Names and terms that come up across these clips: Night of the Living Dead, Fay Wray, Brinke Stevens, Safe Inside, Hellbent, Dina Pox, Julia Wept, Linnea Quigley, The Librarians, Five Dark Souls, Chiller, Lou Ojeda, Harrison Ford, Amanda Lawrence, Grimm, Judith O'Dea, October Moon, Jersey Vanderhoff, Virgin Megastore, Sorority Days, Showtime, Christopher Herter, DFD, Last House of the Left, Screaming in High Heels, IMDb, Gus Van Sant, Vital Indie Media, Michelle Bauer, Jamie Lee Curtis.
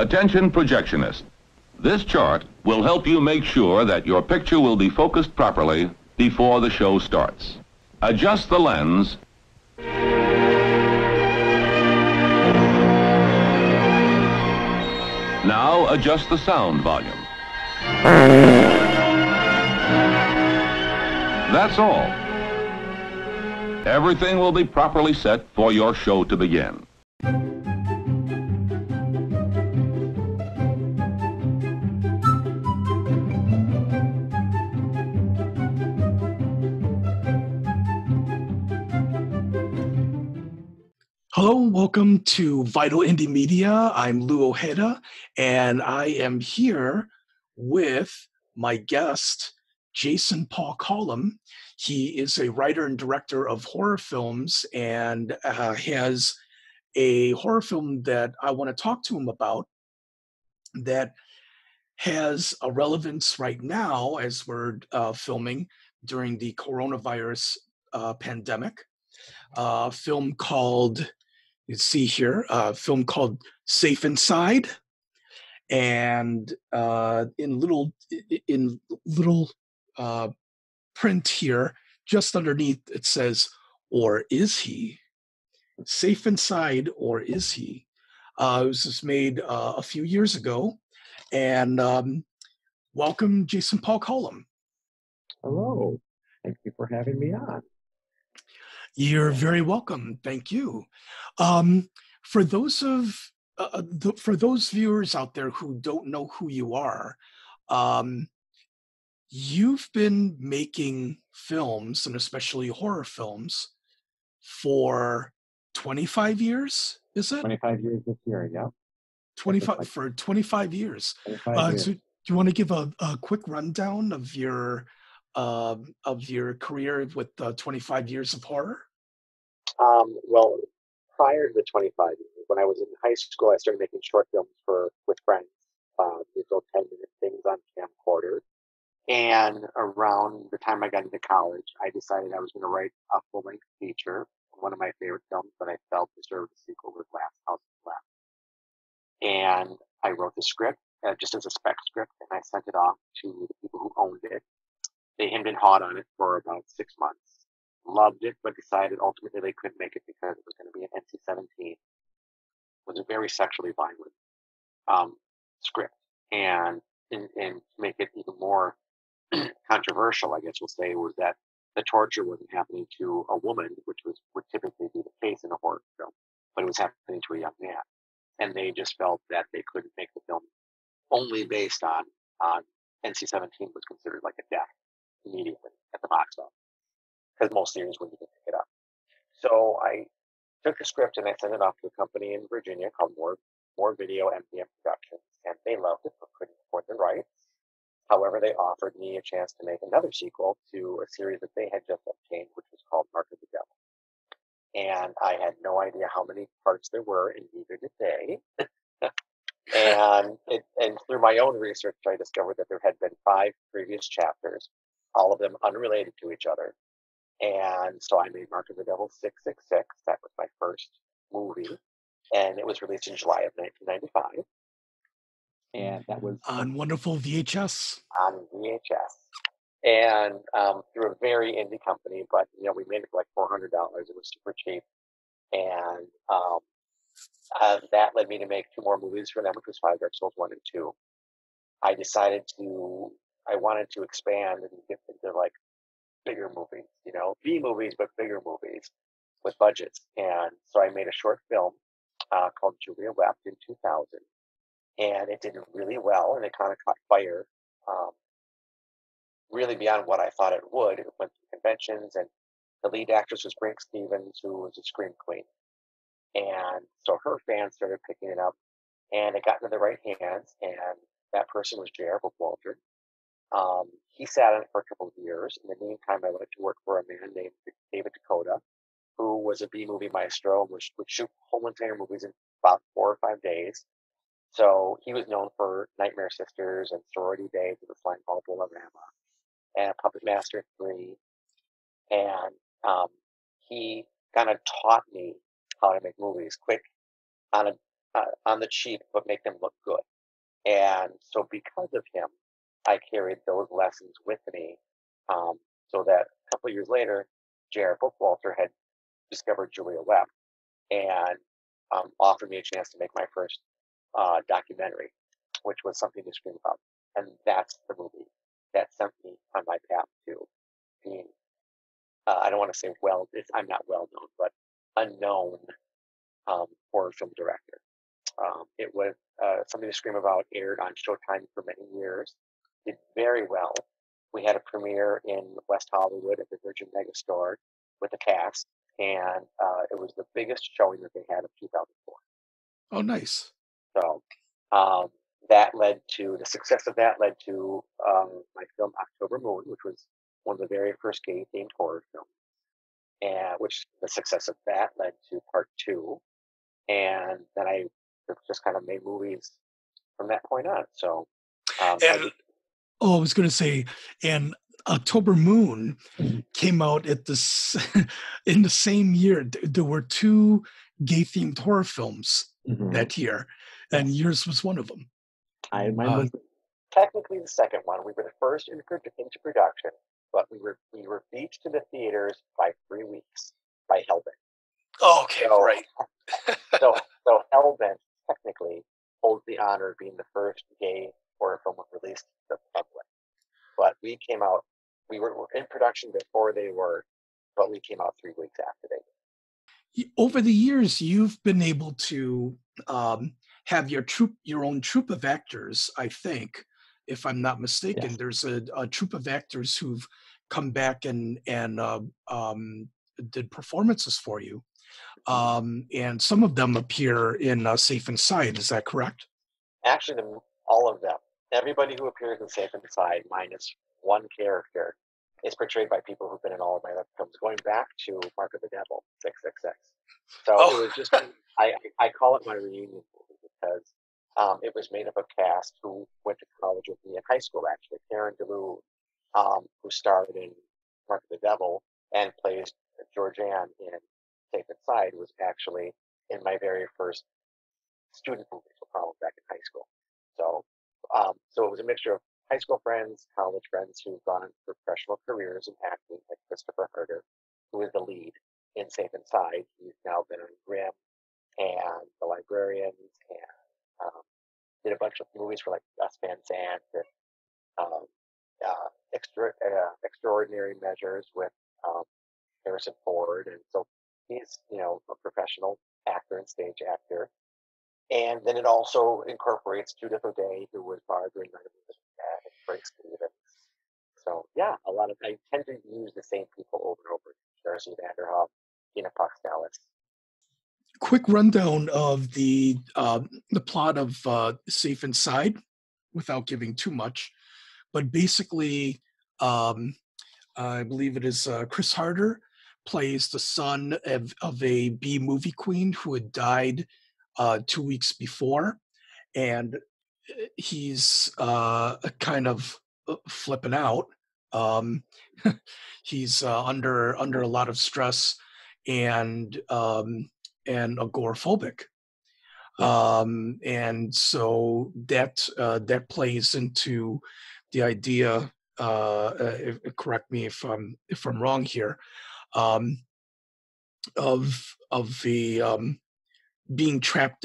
Attention projectionist. This chart will help you make sure that your picture will be focused properly before the show starts. Adjust the lens. Now adjust the sound volume. That's all. Everything will be properly set for your show to begin. Hello and welcome to Vital Indie Media. I'm Lou Ojeda, and I am here with my guest, Jason Paul Collum. He is a writer and director of horror films and has a horror film that I want to talk to him about that has a relevance right now as we're filming during the coronavirus pandemic. A film called... Let's see here, a film called Safe Inside, and in little print here, just underneath it says, "Or is he?" Safe Inside, or is he? It was just made a few years ago, and welcome, Jason Paul Collum. Hello, thank you for having me on. You're very welcome. Thank you. For those viewers out there who don't know who you are, you've been making films, and especially horror films, for 25 years. Is it? 25 years this year. Yeah. 25 years. So do you want to give a quick rundown of your career with 25 years of horror? Well, prior to the 25 years, when I was in high school, I started making short films with friends, these little 10-minute things on camcorder. And around the time I got into college, I decided I was going to write a full-length feature, one of my favorite films that I felt deserved a sequel with Last House of the Left. And I wrote the script just as a spec script, and I sent it off to the people who owned it. They hemmed and hawed on it for about 6 months. Loved it, but decided ultimately they couldn't make it because it was going to be an NC-17. It was a very sexually violent script. And to make it even more controversial, I guess we'll say, was that the torture wasn't happening to a woman, which would typically be the case in a horror film, but it was happening to a young man. And they just felt that they couldn't make the film only based on NC-17 was considered like a death immediately at the box office, because most theaters wouldn't even pick it up. So I took the script and I sent it off to a company in Virginia called More Video, MPM Productions, and they loved it but couldn't afford the rights. However, they offered me a chance to make another sequel to a series that they had just obtained, which was called Mark of the Devil. And I had no idea how many parts there were, and neither did they. And through my own research, I discovered that there had been 5 previous chapters, all of them unrelated to each other. And so I made Mark of the Devil 666. That was my first movie. And it was released in July of 1995. And that was... on wonderful VHS. On VHS. And through a very indie company, but, you know, we made it for like $400. It was super cheap. And... that led me to make 2 more movies for them, which was Five Dark Souls 1 and 2. I decided to, I wanted to expand and get into like bigger movies, you know, B movies, but bigger movies with budgets. And so I made a short film called Julia Wept in 2000. And it did really well, and it kind of caught fire, really beyond what I thought it would. It went to conventions, and the lead actress was Brinke Stevens, who was a scream queen. And so her fans started picking it up, and it got into the right hands. And that person was J.R. Bookwalter. He sat on it for a couple of years. In the meantime, I went to work for a man named David DeCoteau, who was a B movie maestro, which would shoot whole entire movies in about 4 or 5 days. So he was known for Nightmare Sisters and Sorority Days with a slime called and Puppet Master 3. And he kind of taught me how to make movies quick on a on the cheap, but make them look good. And so because of him, I carried those lessons with me, so that a couple of years later, J.R. Bookwalter had discovered Julia Wept and offered me a chance to make my first documentary, which was Something to Scream About. And that's the movie that sent me on my path to being, I don't want to say well, I'm not well known, but unknown horror film director. It was Something to Scream About aired on Showtime for many years, did very well. We had a premiere in West Hollywood at the Virgin Megastore with the cast, and it was the biggest showing that they had of 2004. Oh, nice. So that led to, the success of that led to my film October Moon, which was one of the very first gay-themed horror films, and which the success of that led to Part 2. And then I just kind of made movies from that point on. So, I was going to say, and October Moon came out at this in the same year. There were two gay-themed horror films that year, and yours was one of them. Mine was technically the second one. We were the first into production, but we were beat to the theaters by 3 weeks by Hellbent. Oh, okay, so, right. so Hellbent technically holds the honor of being the first gay horror film released to the public. But we came out, we were in production before they were, but we came out 3 weeks after they did. Over the years, you've been able to have your own troupe of actors, I think, if I'm not mistaken. Yes. There's a troupe of actors who've come back and did performances for you. And some of them appear in Safe Inside. Is that correct? Actually, all of them. Everybody who appears in Safe Inside, minus one character, is portrayed by people who've been in all of my other films, going back to Mark of the Devil 666. So It was just, I call it my reunion movie because it was made up of cast who went to college with me in high school, actually. Karen DeLue, who starred in Mark of the Devil and plays Georgianne in Safe Inside, was actually in my very first student movie, back in high school. So so it was a mixture of high school friends, college friends who've gone into professional careers in acting, like Christopher Herter, who is the lead in Safe Inside. He's now been on Grimm and The Librarians, and did a bunch of movies for like Gus Van Sant and Extraordinary Measures with Harrison Ford. And so he's, a professional actor and stage actor. And then it also incorporates Judith O'Dea, who was Barbara in Night of the Living Dead, and Brinke Stevens. So, yeah, I tend to use the same people over and over. Jersey Vanderhoff, Dina Pox. Quick rundown of the plot of Safe Inside, without giving too much. But basically, I believe it is Chris Herter plays the son of a B-movie queen who had died 2 weeks before, and he's kind of flipping out. He's under a lot of stress and agoraphobic, and so that plays into the idea. Correct me if I'm wrong here. Of the being trapped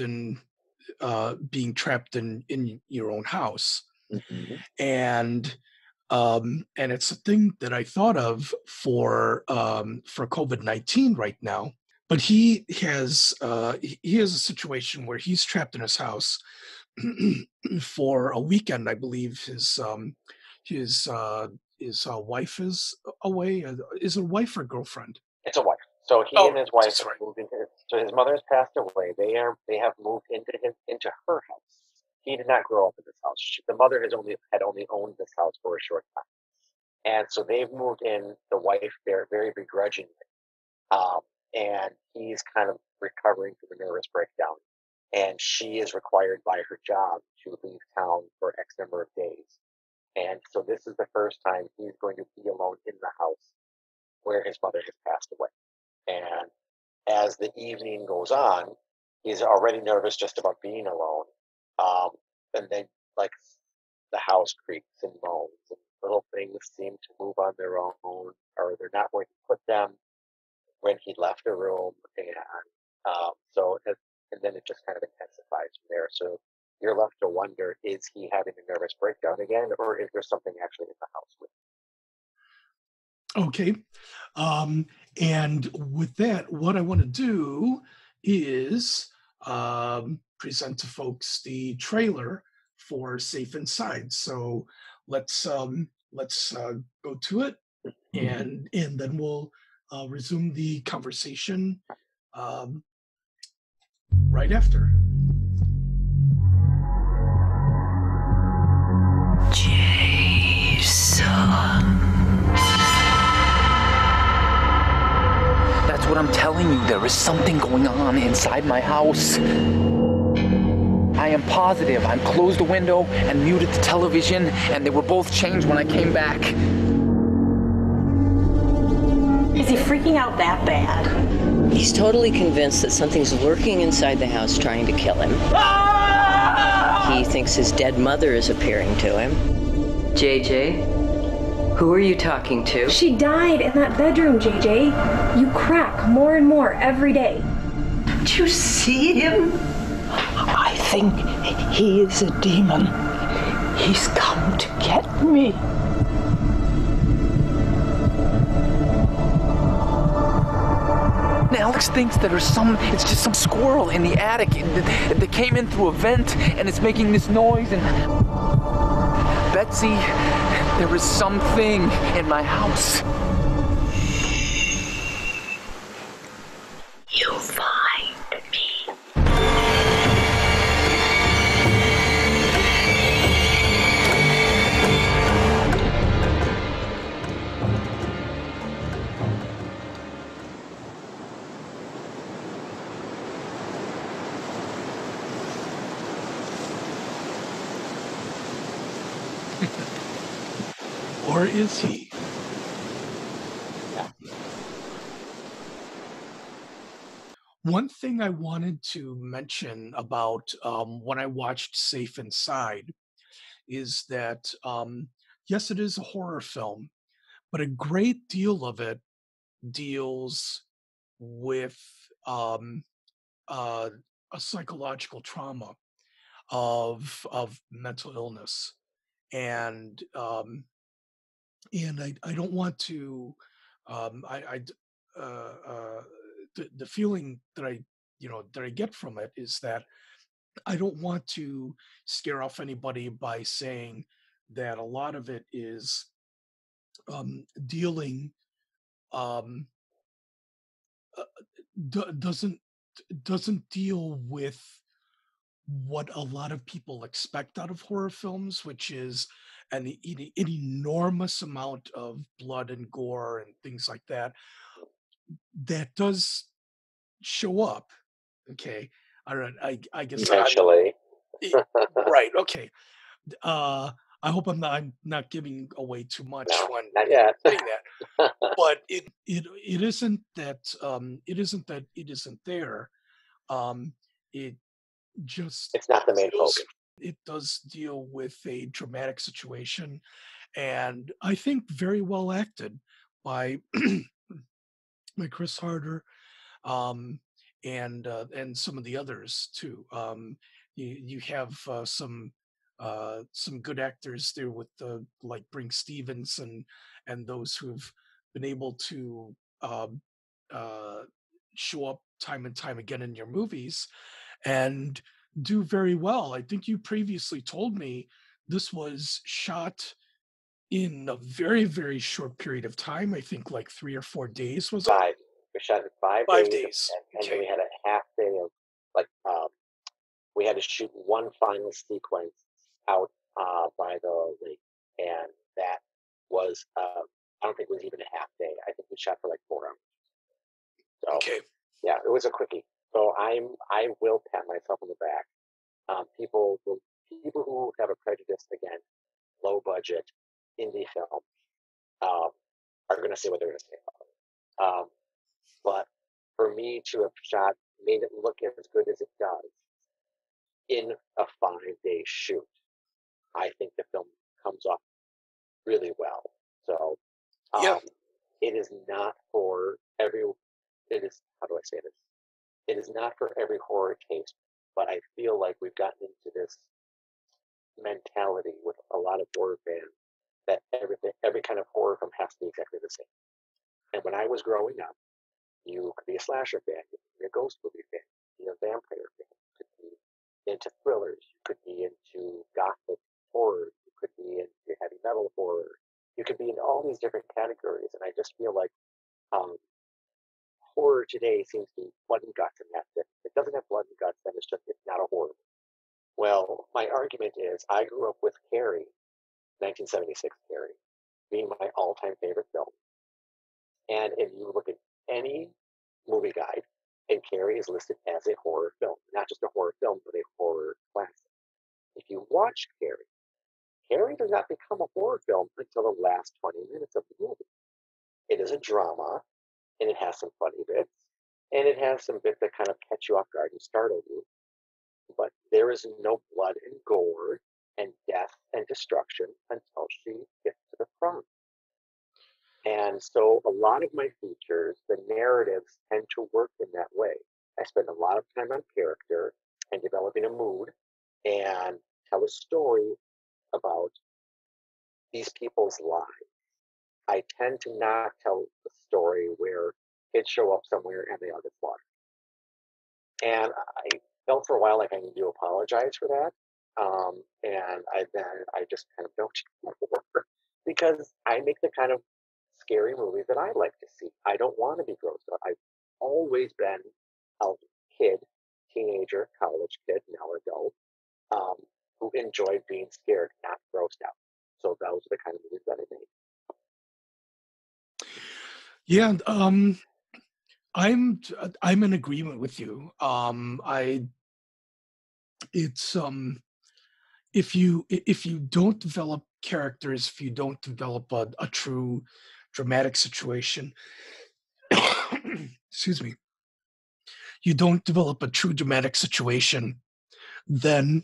in your own house. Mm-hmm. And it's a thing that I thought of for COVID-19 right now, but he has a situation where he's trapped in his house for a weekend. I believe his wife is away. Is it a wife or girlfriend? It's a wife. So and his wife are moving. So his mother has passed away. They have moved into her house. He did not grow up in this house. The mother had only owned this house for a short time, and so they've moved in. The wife there very begrudgingly, and he's kind of recovering from a nervous breakdown. And she is required by her job to leave town for X number of days, and so this is the first time he's going to be alone in the house where his mother has passed away. And as the evening goes on, he's already nervous just about being alone. And then, like, the house creaks and moans, and little things seem to move on their own, or they're not where he put them when he left the room. And and then it just kind of intensifies from there. So you're left to wonder, is he having a nervous breakdown again, or is there something actually in the house with him? Okay. And with that, what I want to do is present to folks the trailer for Safe Inside. So let's go to it, and then we'll resume the conversation right after. Jason. That's what I'm telling you. There is something going on inside my house. I am positive. I closed the window and muted the television, and they were both changed when I came back. Is he freaking out that bad? He's totally convinced that something's lurking inside the house trying to kill him. Ah! He thinks his dead mother is appearing to him. JJ, who are you talking to? She died in that bedroom, JJ. You crack more and more every day. Don't you see him? I think he is a demon. He's come to get me. And Alex thinks that it's just some squirrel in the attic that came in through a vent, and it's making this noise. And Betsy, there is something in my house. Is he? Yeah. One thing I wanted to mention about when I watched Safe Inside is that, yes, it is a horror film, but a great deal of it deals with a psychological trauma of mental illness. And I don't want to, the feeling that I get from it is that I don't want to scare off anybody by saying that a lot of it is dealing, doesn't deal with what a lot of people expect out of horror films, which is an enormous amount of blood and gore and things like that. That does show up. Okay. All right. I guess eventually. Right. Okay. I hope I'm not giving away too much when saying that. But it isn't that it isn't there. It's not the main focus. It does deal with a dramatic situation, and I think very well acted by Chris Herter, and some of the others too. You have some good actors there with like Brinke Stevens and those who've been able to show up time and time again in your movies, and do very well. I think you previously told me this was shot in a very, very short period of time. I think like 3 or 4 days was five. It? We shot it five days. And okay. Then we had a half day of like we had to shoot one final sequence out by the lake, and that was I don't think it was even a half day. I think we shot for like 4 hours. So, okay. Yeah, it was a quickie. So I will pat myself on the back. People who have a prejudice against low budget indie film are going to say what they're going to say about it. But for me to have made it look as good as it shoot, I think the film comes off really well. So it is not for every, how do I say this? It is not for every horror case, but I feel like we've gotten into this mentality with a lot of horror fans that every kind of horror film has to be exactly the same. And when I was growing up, you could be a slasher fan, you could be a ghost movie fan, you could be a vampire fan, you could be into thrillers, you could be into gothic horror, you could be into heavy metal horror, you could be in all these different categories. And I just feel like horror today seems to be blood and guts, and that's it. If it doesn't have blood and guts, then it's just, it's not a horror. Well, my argument is I grew up with Carrie, 1976 Carrie, being my all-time favorite film. And if you look at any movie guide, and Carrie is listed as a horror film, not just a horror film, but a horror classic. If you watch Carrie, Carrie does not become a horror film until the last 20 minutes of the movie. It is a drama, and it has some funny bits, and it has some bits that kind of catch you off guard and startle you. But there is no blood and gore and death and destruction until she gets to the front. And so a lot of my features, the narratives tend to work in that way. I spend a lot of time on character and developing a mood and tell a story about these people's lives. I tend to not tell the story where kids show up somewhere and they all get slaughtered. And I felt for a while like I need to apologize for that. And I just kind of don't work because I make the kind of scary movies that I like to see. I don't want to be grossed out. I've always been a kid, teenager, college kid, now adult, who enjoyed being scared, not grossed out. So those are the kind of movies that I make. Yeah, I'm in agreement with you. If you don't develop characters, if you don't develop a true dramatic situation, excuse me, you don't develop a true dramatic situation, then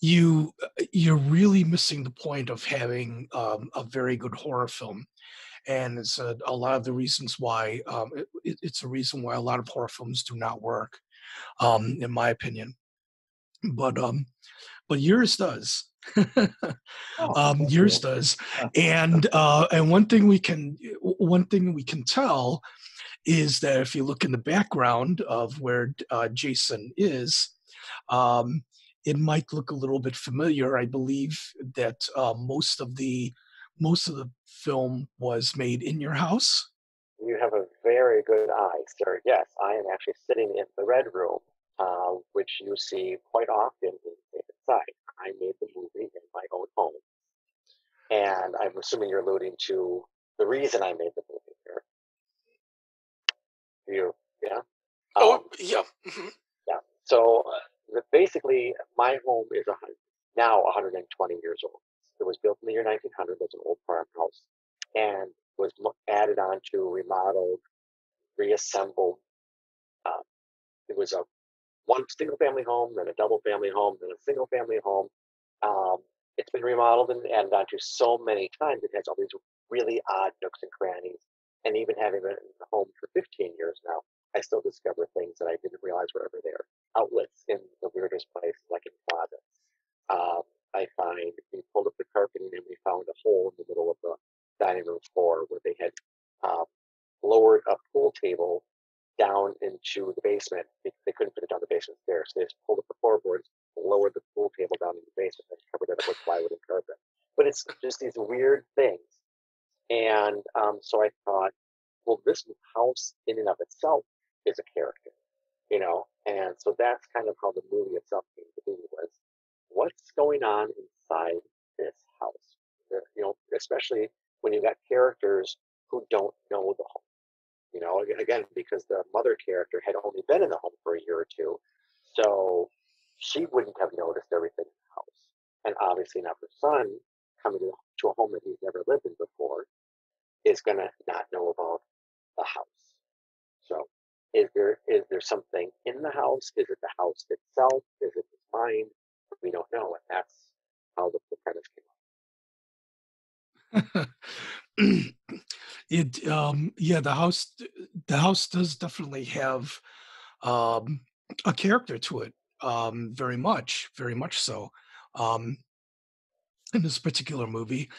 you're really missing the point of having a very good horror film. And it's a lot of the reasons why, it's a reason why a lot of horror films do not work, in my opinion. But yours does. Yours does. And one thing we can tell is that if you look in the background of where Jason is, it might look a little bit familiar. I believe that most of the film was made in your house. You have a very good eye, sir. Yes, I am actually sitting in the Red Room, which you see quite often in Safe Inside. I made the movie in my own home. And I'm assuming you're alluding to the reason I made the movie here. Yeah. So basically, my home is now 120 years old. It was built in the year 1900. It was an old farmhouse and was added on to, remodeled, reassembled. It was a one single family home, then a double family home, then a single family home. It's been remodeled and added on to so many times. It has all these really odd nooks and crannies. And even having been in the home for 15 years now, I still discover things that I didn't realize were ever there. Outlets in the weirdest places, like in closets. We pulled up the carpeting and we found a hole in the middle of the dining room floor where they had lowered a pool table down into the basement. They couldn't put it down the basement stairs, so they just pulled up the floorboards, lowered the pool table down in the basement, and covered it up with plywood and carpet. But it's just these weird things. And so I thought, well, this house in and of itself is a character, you know? And so that's kind of how the movie itself came to be, was what's going on inside this house? You know, especially when you've got characters who don't know the home. You know, again, because the mother character had only been in the home for a year or two, so she wouldn't have noticed everything in the house. And obviously not her son, coming to a home that he's never lived in before, is going to not know about the house. So is there something in the house? Is it the house itself? Is it the mind? that's how the credits came up. Yeah, the house does definitely have a character to it, very much so, in this particular movie.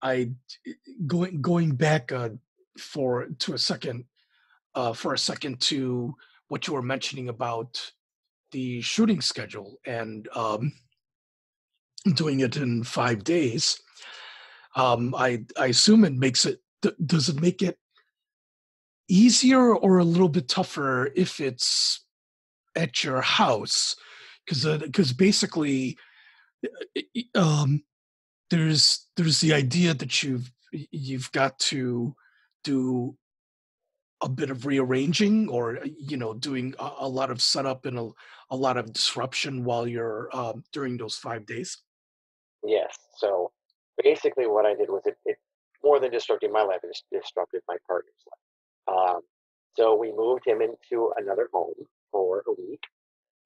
I going back for a second to what you were mentioning about the shooting schedule and doing it in 5 days. I assume it makes it. Does it make it easier or a little bit tougher if it's at your house? Because basically, there's the idea that you've got to do a bit of rearranging, or doing a lot of setup and a lot of disruption while you're during those 5 days. Yes. So basically, what I did was it more than disrupting my life, it disrupted my partner's life. So we moved him into another home for a week,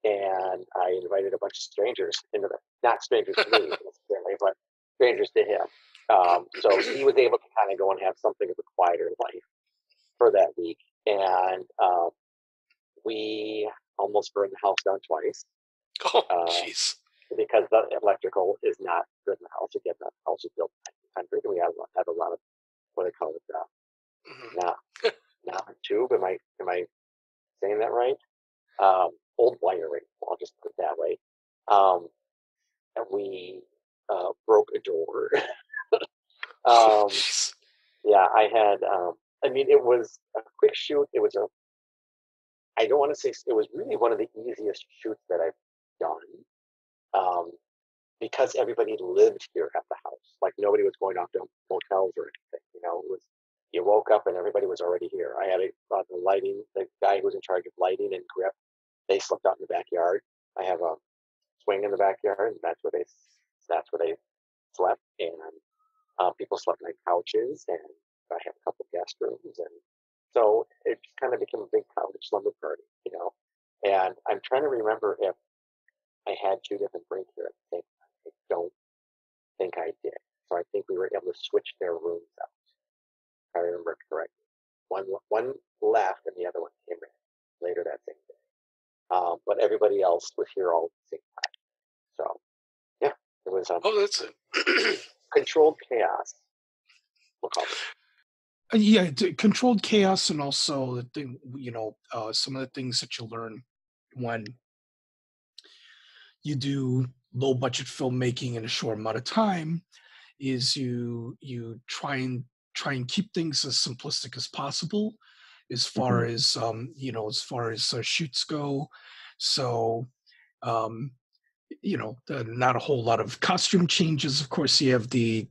and I invited a bunch of strangers into not strangers to me necessarily, but strangers to him. So he was able to kind of go and have something of a quieter life for that week, and we almost burned the house down twice. Oh, jeez! Because the electrical is not good in the house. Again, the house was built in 1900, and we had a lot of what they call it, not tube. Am I saying that right? Old wiring. I'll just put it that way. And we broke a door. Yeah, I had. I mean, it was a quick shoot. It was I don't want to say, it was really one of the easiest shoots that I've done, because everybody lived here at the house. Like, nobody was going off to motels or anything. It was, you woke up and everybody was already here. I had the lighting, the guy who was in charge of lighting and grip, they slept out in the backyard. I have a swing in the backyard, and that's where they slept. And people slept on couches, and I had a couple of guest rooms, and so it just kind of became a big college slumber party, And I'm trying to remember if I had Judith and Brinke here at the same time. I don't think I did. So I think we were able to switch their rooms out. If I remember correctly, one left and the other one came in later that same day. But everybody else was here all at the same time. So yeah, it was that's controlled chaos. We'll call it. Yeah, controlled chaos, and also the thing, some of the things that you learn when you do low budget filmmaking in a short amount of time is you try and keep things as simplistic as possible as far as shoots go. So not a whole lot of costume changes. Of course, you have the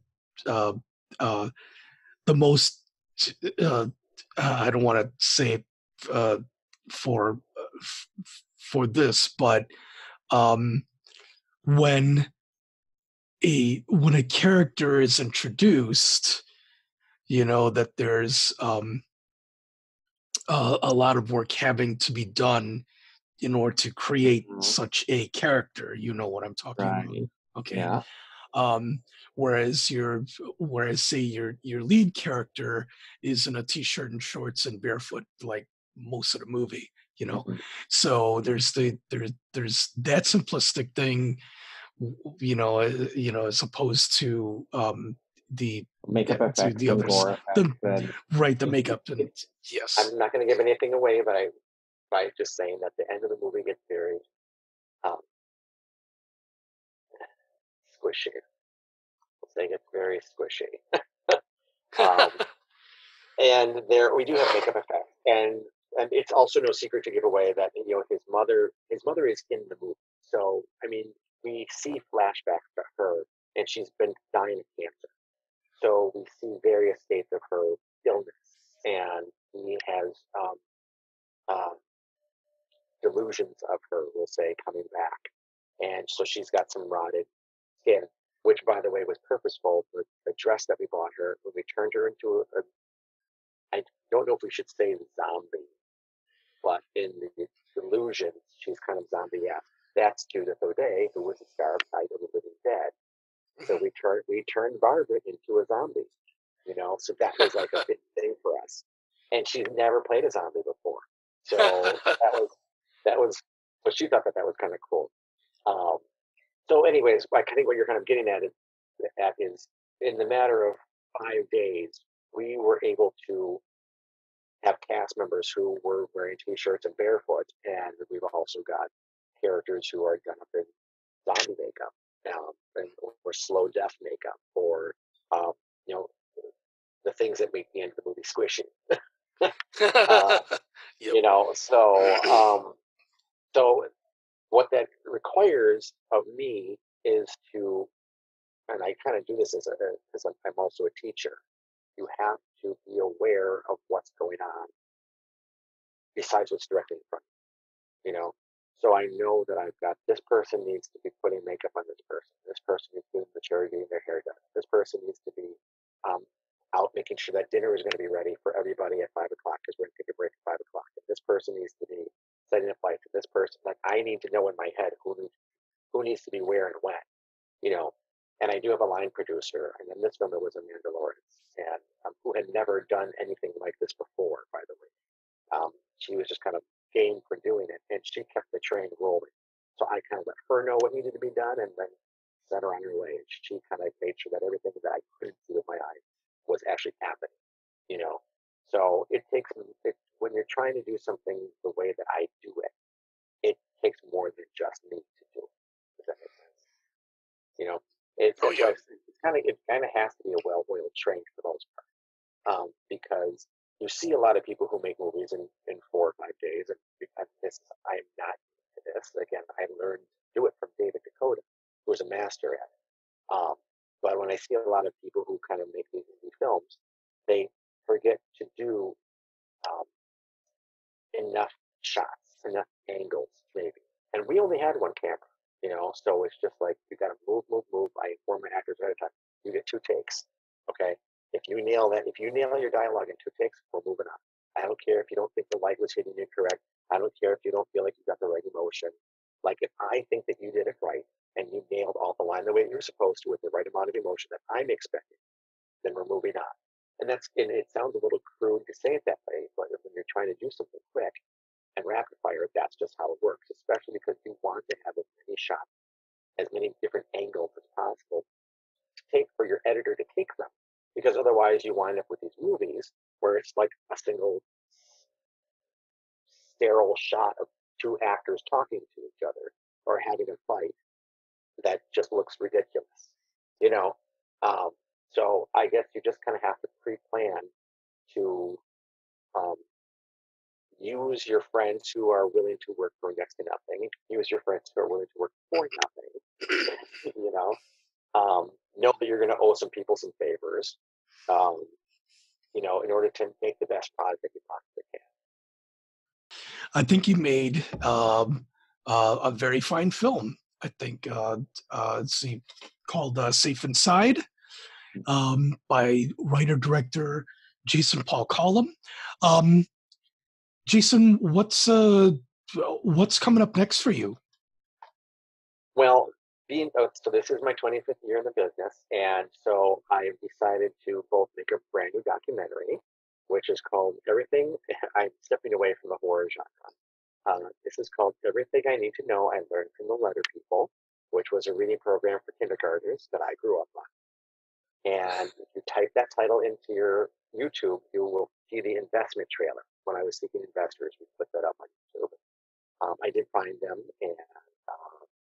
most I don't want to say it for this, but when a character is introduced, that there's a lot of work having to be done in order to create such a character. You know what I'm talking about? Okay. Yeah. Whereas say your lead character is in a t-shirt and shorts and barefoot, like most of the movie, so there's that simplistic thing, as opposed to the makeup effects, the others, the makeup. And yes, I'm not going to give anything away, but by just saying that the end of the movie gets very squishy. They get very squishy. And there we do have makeup effects, and it's also no secret to give away that his mother is in the movie. So I mean, we see flashbacks to her, and she's been dying of cancer. So we see various states of her illness, and he has delusions of her, we'll say, coming back, and so she's got some rotted skin, which, by the way, was purposeful for a dress that we bought her when we turned her into I don't know if we should say zombie, but in the delusions, she's kind of zombie-esque. That's Judith O'Dea, who was the star of Night of the Living Dead. So we turned Barbara into a zombie, you know. So that was like a big thing for us. And she's never played a zombie before, so that was. So she thought that was kind of cool. So, anyways, I think what you're kind of getting at is in the matter of 5 days, we were able to have cast members who were wearing t-shirts and barefoot, and we've also got characters who are done up in zombie makeup, or slow death makeup, or the things that make the end of the movie squishy. You know, so so what that requires of me is to, and I kind of do this as I'm also a teacher. You have to be aware of what's going on, besides what's directly in front of you. You know. So I know that I've got this person needs to be putting makeup on this person needs to be doing the chair, getting their hair done, this person needs to be out making sure that dinner is going to be ready for everybody at 5 o'clock because we're going to take a break at 5 o'clock. And this person needs to be setting up lights for this person. Like I need to know in my head who needs to be where and when, you know. And I do have a line producer, and then this one there was Amanda Lawrence, and who had never done anything like this before, by the way. She was just kind of game for doing it, and she kept the train rolling. So I kind of let her know what needed to be done, and then sent her on her way. And she kind of made sure that everything that I couldn't see with my eyes was actually happening, you know. So it takes when you're trying to do something the way that I do it, it takes more than just me to do it. Does that make sense? You know, it kind of has to be a well-oiled train for the most part, because. You see a lot of people who make movies in 4 or 5 days, and I'm not this. Again, I learned to do it from David DeCoteau, who was a master at it. But when I see a lot of people who kind of make these indie films, they forget to do enough shots, enough angles, maybe. And we only had one camera, you know, so it's just like you got to move. I inform my actors ahead of time. You get 2 takes, okay? If you nail your dialogue in 2 takes, we're moving on. I don't care if you don't think the light was hitting you correct. I don't care if you don't feel like you got the right emotion. Like if I think that you did it right and you nailed off the line the way you were supposed to with the right amount of emotion that I'm expecting, then we're moving on. And it sounds a little crude to say it that way, but when you're trying to do something quick and rapid fire, that's just how it works, especially because you want to have as many shots, as many different angles as possible to take for your editor to take them. Because otherwise you wind up with these movies where it's like a single sterile shot of 2 actors talking to each other or having a fight that just looks ridiculous, you know? So I guess you just kind of have to pre-plan to use your friends who are willing to work for next to nothing, use your friends who are willing to work for nothing, you know? Know that you're going to owe some people some favors, you know, in order to make the best product that you possibly can. I think you made a very fine film. I think called Safe Inside by writer-director Jason Paul Collum. Jason, what's coming up next for you? Well, so this is my 25th year in the business, and so I've decided to both make a brand new documentary, which is called Everything. I'm stepping away from the horror genre. This is called Everything I Need to Know I Learned from the Letter People, which was a reading program for kindergartners that I grew up on. And if you type that title into your YouTube, you will see the investment trailer. When I was seeking investors, we put that up on YouTube. I did find them, and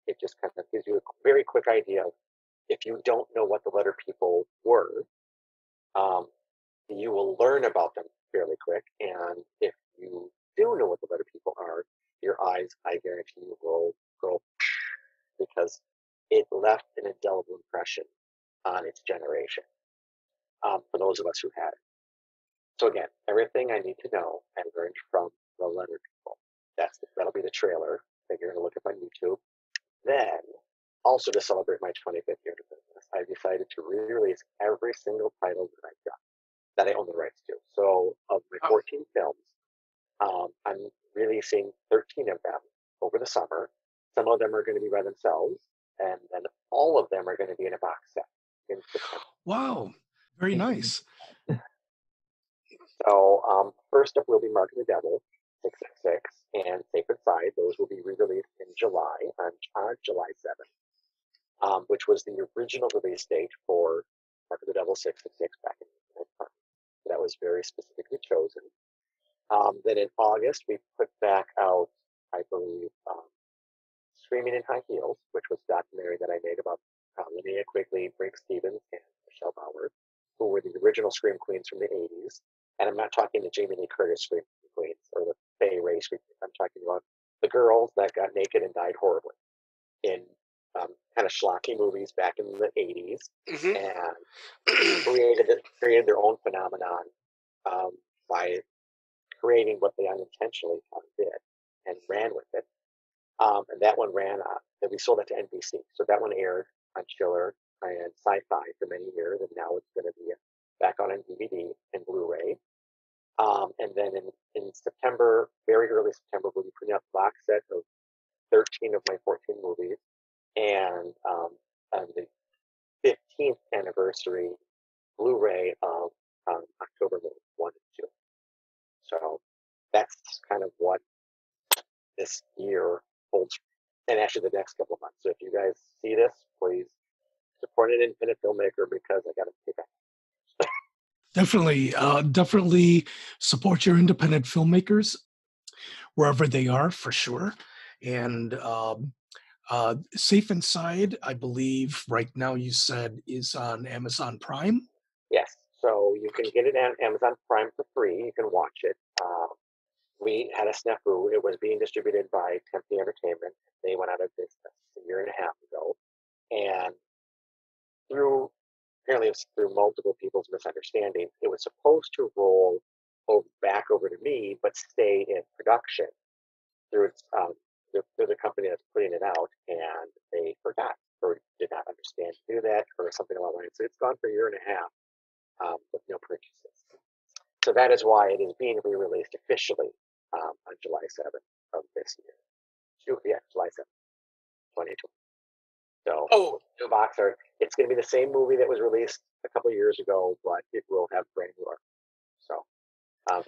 it just kind of gives you a very quick idea of if you don't know what the letter people were, you will learn about them fairly quick. And if you do know what the letter people are, your eyes, I guarantee you, will go because it left an indelible impression on its generation for those of us who had it. So again, Everything I Need to Know I Learned from the Letter People. That'll be the trailer that you're going to look up on YouTube. Then, also to celebrate my 25th year of business, I've decided to re-release every single title that I've got, that I own the rights to. So, of my 14 films, I'm releasing 13 of them over the summer. Some of them are going to be by themselves, and then all of them are going to be in a box set in September. Wow, very nice. So first up will be Mark of the Devil 666 and Safe Inside. Those will be re-released in July, on July 7th, which was the original release date for Mark of the Devil 666 back in the 1990s. That was very specifically chosen. Then in August, we put back out, I believe, Screaming in High Heels, which was a documentary that I made about Linnea Quigley, Brinke Stevens, and Michelle Bauer, who were the original Scream Queens from the 80s. And I'm not talking the Jamie Lee Curtis Scream Queens or the Fay Wray Scream Queens. I'm talking about the girls that got naked and died horribly in kind of schlocky movies back in the 80s, mm-hmm. and created their own phenomenon by creating what they unintentionally did and ran with it. And that one ran up, that we sold it to NBC. So that one aired on Chiller and Sci-Fi for many years, and now it's going to be back on DVD and Blu-ray. And then in September, very early September, we'll be putting up a box set of 13 of my 14 movies, and the 15th anniversary Blu-ray of October Moon 1 and 2. So that's kind of what this year holds, and actually the next couple of months. So if you guys see this, please support an independent filmmaker, because I got to pay back. Definitely support your independent filmmakers wherever they are, for sure. And Safe Inside, I believe right now you said is on Amazon Prime. Yes, so you can get it on Amazon Prime for free. You can watch it. We had a snafu. It was being distributed by Tempe Entertainment. They went out of business a year and a half ago. And apparently through multiple people's misunderstanding, it was supposed to roll back over to me, but stay in production through its through the company that's putting it out. And they forgot or did not understand to do that or something along the line. So it's gone for a year and a half with no purchases. So that is why it is being re-released officially on July 7th of this year. Yeah, July 7th, 2020. So new box art. It's going to be the same movie that was released a couple of years ago, but it will have brand new art. So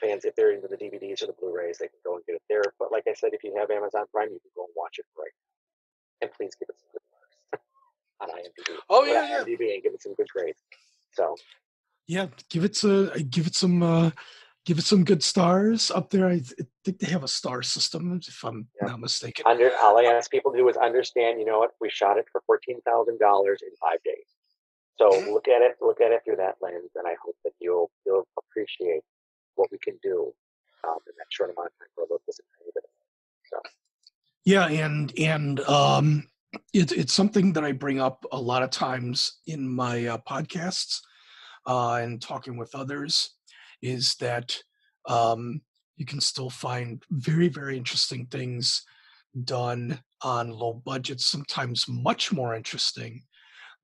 fans, if they're into the DVDs or the Blu-rays, they can go and get it there. But like I said, if you have Amazon Prime, you can go and watch it right now. And please give it some good marks on IMDb. Oh, yeah. IMDb, and give it some good grades. So... yeah, give it some good stars up there. I think they have a star system, if I'm not mistaken. All I ask people to do is understand. You know what? We shot it for $14,000 in 5 days. So look at it through that lens, and I hope that you'll appreciate what we can do in that short amount of time for a little bit. So yeah, and it's something that I bring up a lot of times in my podcasts. And talking with others, is that you can still find very, very interesting things done on low budgets, sometimes much more interesting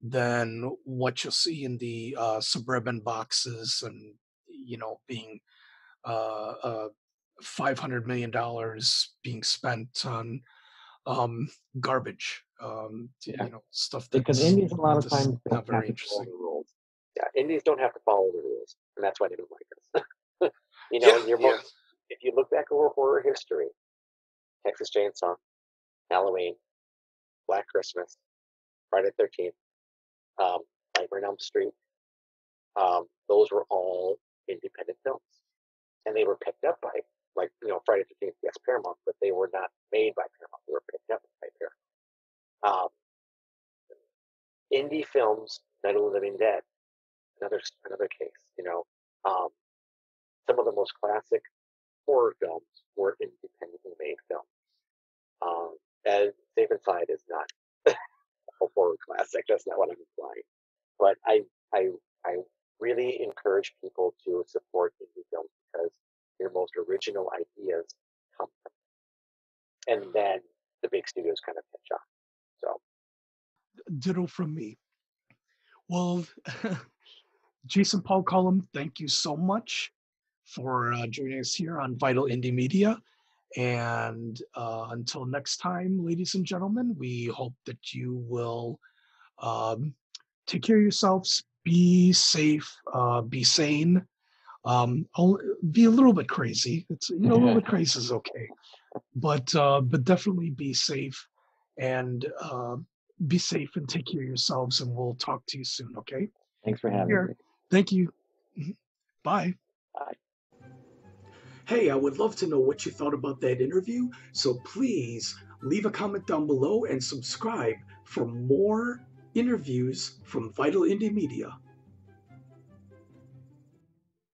than what you'll see in the suburban boxes and, being $500 million being spent on garbage, stuff that's not very interesting. Yeah, indies don't have to follow the rules, and that's why they don't like us. If you look back over horror history, Texas Chainsaw, Halloween, Black Christmas, Friday the 13th, Nightmare on Elm Street, those were all independent films, and they were picked up by, Friday the 13th, yes, Paramount, but they were not made by Paramount; they were picked up by Paramount. Indie films, Night of the Living Dead. Another case, some of the most classic horror films were independently made films. And Safe Inside is not a horror classic. That's not what I'm implying. But I really encourage people to support indie films, because their most original ideas come from them, and then the big studios kind of catch up. So, ditto from me. Well. Jason Paul Collum, thank you so much for joining us here on Vital Indie Media. And until next time, ladies and gentlemen, we hope that you will take care of yourselves, be safe, be sane, be a little bit crazy. It's, you know, a little bit crazy is okay, but definitely be safe, and be safe and take care of yourselves, and we'll talk to you soon. Okay. Thanks for having me. Thank you. Bye. Bye. Hey, I would love to know what you thought about that interview, so please leave a comment down below and subscribe for more interviews from Vital Indie Media.